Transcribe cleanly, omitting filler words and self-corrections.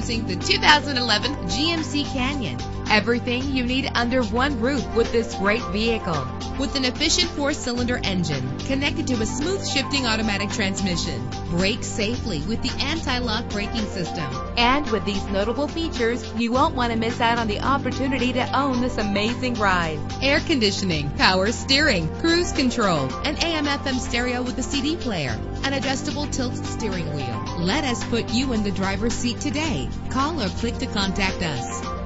Introducing the 2011 GMC Canyon. Everything you need under one roof with this great vehicle. With an efficient 4-cylinder engine connected to a smooth shifting automatic transmission, brake safely with the anti-lock braking system. And with these notable features, you won't want to miss out on the opportunity to own this amazing ride. Air conditioning, power steering, cruise control, an AM/FM stereo with a CD player, an adjustable tilt steering wheel. Let us put you in the driver's seat today. Call or click to contact us.